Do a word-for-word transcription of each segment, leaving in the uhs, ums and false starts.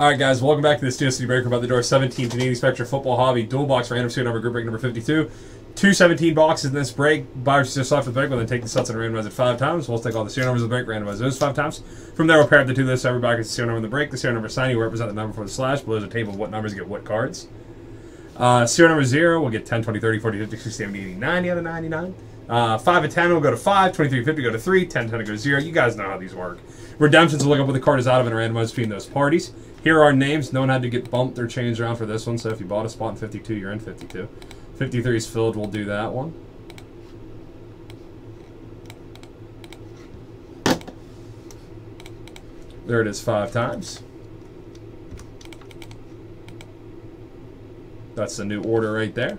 All right, guys, welcome back to this D S C Breaker by the Door seventeen Panini Spectra Football Hobby Dual Box random serial number group break number fifty-two. two seventeen boxes in this break. Buyers just off the break. We'll then take the sets and randomize it five times. We'll take all the serial numbers of the break, randomize those five times. From there, we'll pair up the two lists. Everybody gets the serial number in the break. The serial number sign, you represent the number for the slash. Below is a table of what numbers get what cards. Uh, serial number zero, we'll get ten, twenty, thirty, forty, fifty, sixty, seventy, eighty, ninety out of ninety-nine. Uh, five of ten will go to five, twenty-three, fifty go to three, ten, ten will go to zero. You guys know how these work. Redemptions will look up what the card is out of and randomize between those parties. Here are names. No one had to get bumped or changed around for this one, so if you bought a spot in fifty-two, you're in fifty-two. fifty-three is filled, we'll do that one. There it is five times. That's the new order right there.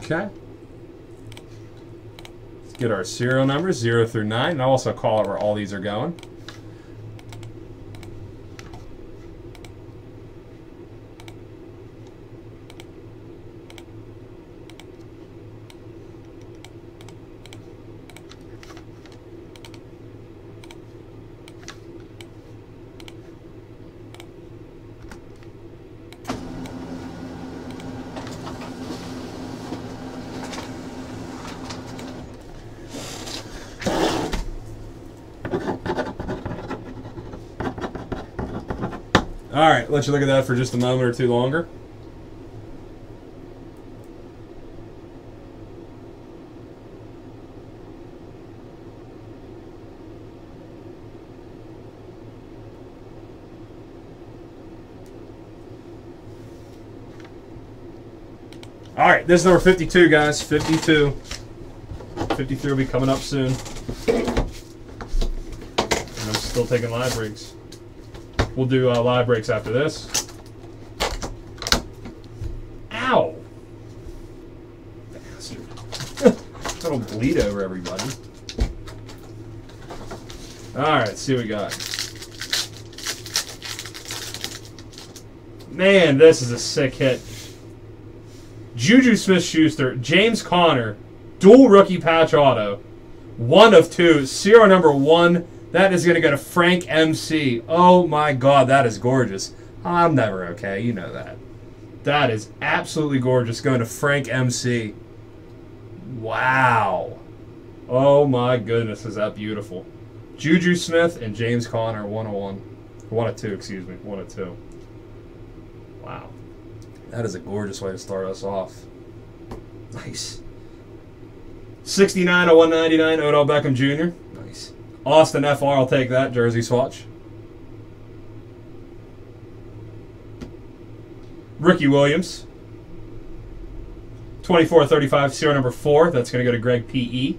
Okay. Let's get our serial numbers, zero through nine, and I'll also call it where all these are going. All right, let you look at that for just a moment or two longer. All right, this is number fifty-two, guys, fifty-two. fifty-three will be coming up soon. And I'm still taking live breaks. We'll do uh, live breaks after this. Ow! Bastard. That'll bleed over everybody. Alright, let's see what we got. Man, this is a sick hit. Juju Smith-Schuster, James Conner, dual rookie patch auto. One of two, serial number one. That is going to go to Frank M C. Oh my God, that is gorgeous. I'm never okay, you know that. That is absolutely gorgeous, going to Frank M C. Wow. Oh my goodness, is that beautiful. Juju Smith and James Conner, one oh one. one of two, excuse me, one of two. Wow. That is a gorgeous way to start us off. Nice. sixty-nine of one ninety-nine, Odell Beckham Junior Nice. Austin F R, I'll take that jersey swatch. Ricky Williams. twenty-four thirty-five, serial number four. That's going to go to Greg P E.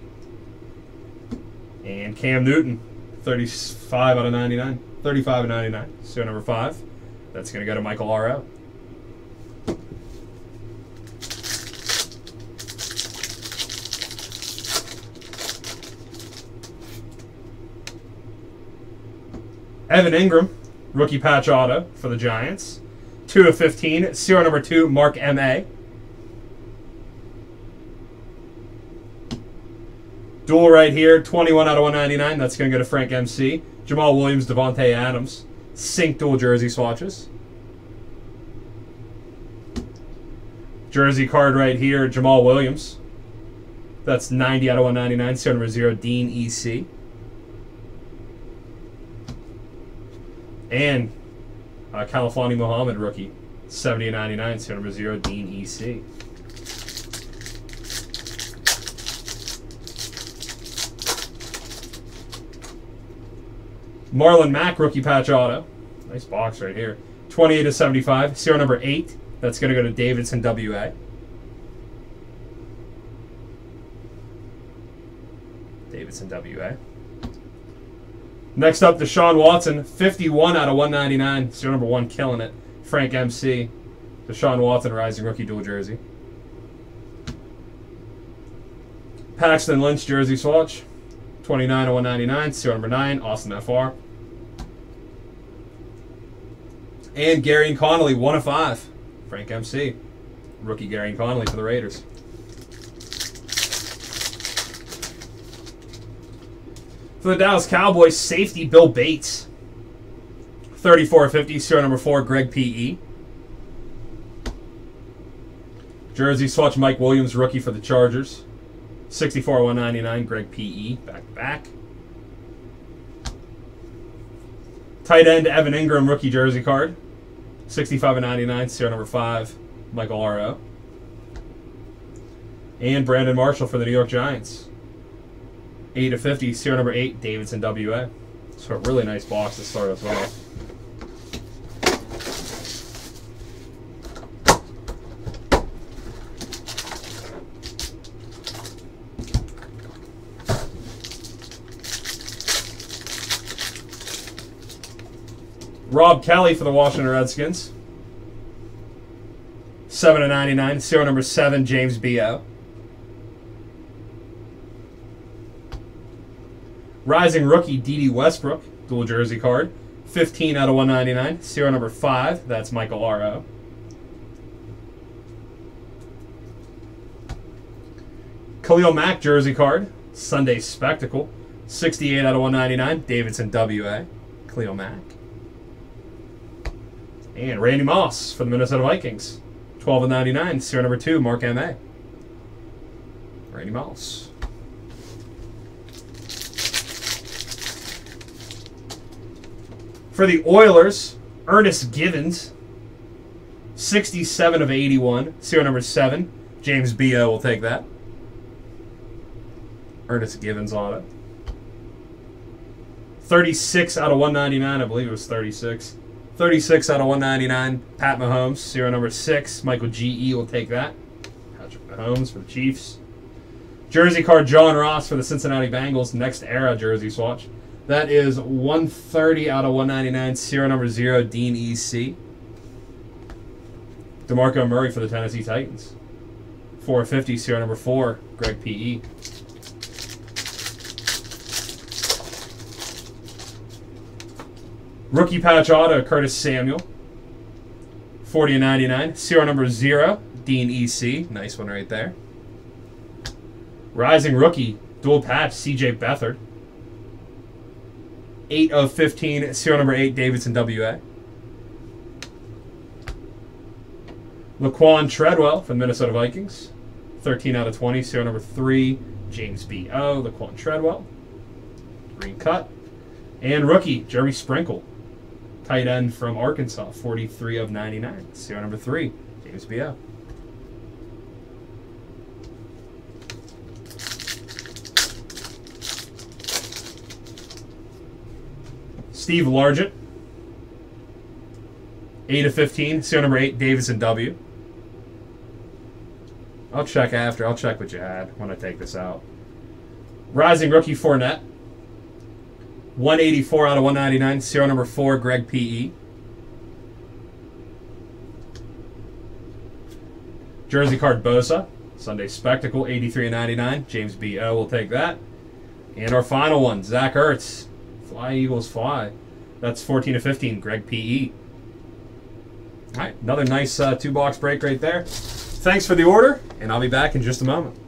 And Cam Newton. thirty-five out of ninety-nine. thirty-five out of ninety-nine, serial number five. That's going to go to Michael R O. Evan Engram, rookie patch auto for the Giants. two of fifteen, serial number two, Mark M A. Dual right here, twenty-one out of one ninety-nine. That's going to go to Frank M C. Jamal Williams, Devontae Adams. Sync dual jersey swatches. Jersey card right here, Jamal Williams. That's ninety out of one ninety-nine, serial number zero, Dean E C. And uh, Califani Muhammad rookie, seventy ninety-nine, serial number zero, Dean E C. Marlon Mack rookie patch auto, nice box right here. twenty-eight of seventy-five, serial number eight. That's going to go to Davidson W A. Davidson W A. Next up, Deshaun Watson, fifty-one out of one ninety-nine. Serial number one, killing it. Frank M C, Deshaun Watson, rising rookie dual jersey. Paxton Lynch jersey swatch, twenty-nine out of one ninety-nine. Serial number nine, Austin F R. And Gary Connolly, one of five. Frank M C, rookie Gary Connolly for the Raiders. For the Dallas Cowboys, safety Bill Bates. thirty-four fifty, serial number four, Greg P E. Jersey swatch, Mike Williams, rookie for the Chargers. sixty-four one ninety-nine, Greg P E, back back. Tight end, Evan Engram, rookie jersey card. sixty-five ninety-nine, serial number five, Michael R O. And Brandon Marshall for the New York Giants. eight of fifty, serial number eight, Davidson W A. So a really nice box to start as well. Rob Kelly for the Washington Redskins. seven of ninety-nine, serial number seven, James B O. Rising rookie, D D. Westbrook, dual jersey card. fifteen out of one ninety-nine, serial number five, that's Michael R O. Khalil Mack jersey card, Sunday Spectacle. sixty-eight out of one ninety-nine, Davidson W A, Khalil Mack. And Randy Moss for the Minnesota Vikings. twelve of ninety-nine, serial number two, Mark M A. Randy Moss. For the Oilers, Ernest Givens. sixty-seven of eighty-one, serial number seven. James B O will take that. Ernest Givens on it. thirty-six out of one ninety-nine, I believe it was thirty-six. thirty-six out of one ninety-nine, Pat Mahomes, serial number six. Michael G E will take that. Patrick Mahomes for the Chiefs. Jersey card, John Ross for the Cincinnati Bengals, next era jersey swatch. That is one thirty out of one ninety-nine, serial number zero, Dean E C. DeMarco Murray for the Tennessee Titans. four of fifty, serial number four, Greg P E. Rookie patch auto, Curtis Samuel. forty of ninety-nine. Serial number zero, Dean E C. Nice one right there. Rising rookie, dual patch, C J. Bethard. eight of fifteen. Serial number eight, Davidson W A. Laquan Treadwell from Minnesota Vikings. thirteen out of twenty. Serial number three, James B O. Laquan Treadwell. Green cut. And rookie, Jeremy Sprinkle. Tight end from Arkansas, forty-three of ninety-nine. Serial number three, James B O. Steve Largent, eight of fifteen. Serial number eight, Davidson W. I'll check after. I'll check what you had when I take this out. Rising rookie, Fournette. one eighty-four out of one ninety-nine, serial number four, Greg P E. Jersey card, Bosa, Sunday Spectacle, eighty-three of ninety-nine, James B O will take that. And our final one, Zach Ertz, Fly Eagles Fly. That's fourteen of fifteen, Greg P E. All right, another nice uh, two-box break right there. Thanks for the order, and I'll be back in just a moment.